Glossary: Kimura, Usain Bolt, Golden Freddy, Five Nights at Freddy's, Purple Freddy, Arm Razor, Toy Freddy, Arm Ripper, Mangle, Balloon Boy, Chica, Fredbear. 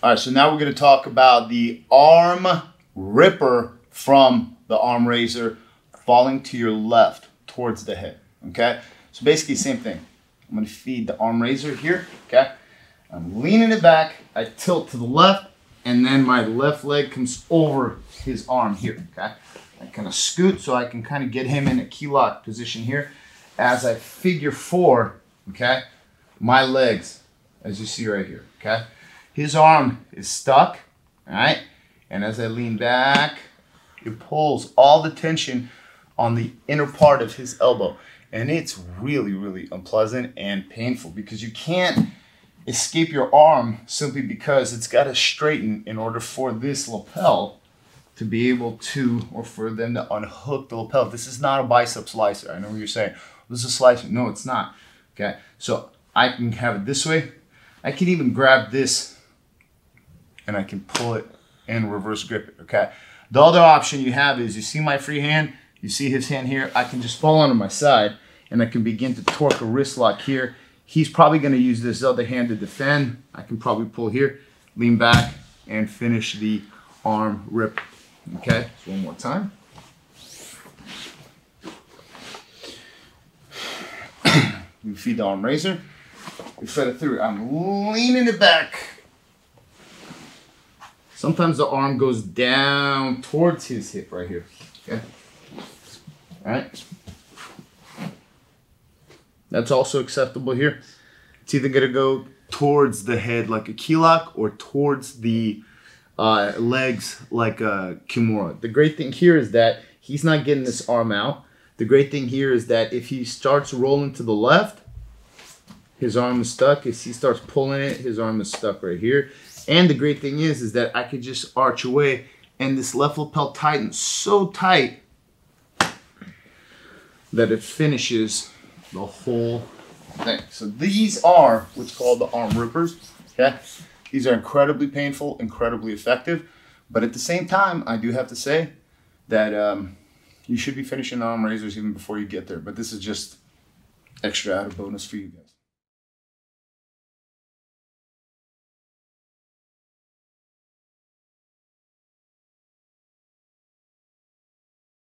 All right, so now we're going to talk about the Arm Ripper from the Arm Razor falling to your left towards the head, okay? So basically, same thing. I'm going to feed the Arm Razor here, okay? I'm leaning it back, I tilt to the left, and then my left leg comes over his arm here, okay? I kind of scoot so I can kind of get him in a key lock position here. As I figure four, okay, my legs, as you see right here, okay? His arm is stuck, all right? And as I lean back, it pulls all the tension on the inner part of his elbow. And it's really, really unpleasant and painful because you can't escape your arm simply because it's got to straighten in order for this lapel to be able to, or for them to unhook the lapel. This is not a bicep slicer. I know what you're saying. This is a slicer. No, it's not, okay? So I can have it this way. I can even grab this and I can pull it and reverse grip it, okay? The other option you have is, you see my free hand, you see his hand here, I can just fall onto my side and I can begin to torque a wrist lock here. He's probably gonna use this other hand to defend. I can probably pull here, lean back, and finish the arm rip, okay? So one more time. We feed the Arm Razor, we fed it through, I'm leaning it back. Sometimes the arm goes down towards his hip right here, okay? All right? That's also acceptable here. It's either gonna go towards the head like a key lock or towards the legs like a kimura. The great thing here is that he's not getting this arm out. The great thing here is that if he starts rolling to the left, his arm is stuck. If he starts pulling it, his arm is stuck right here. And the great thing is that I could just arch away and this left lapel tightens so tight that it finishes the whole thing. So these are what's called the Arm Rippers, okay? These are incredibly painful, incredibly effective, but at the same time, I do have to say that you should be finishing Arm Razors even before you get there, but this is just extra added bonus for you guys.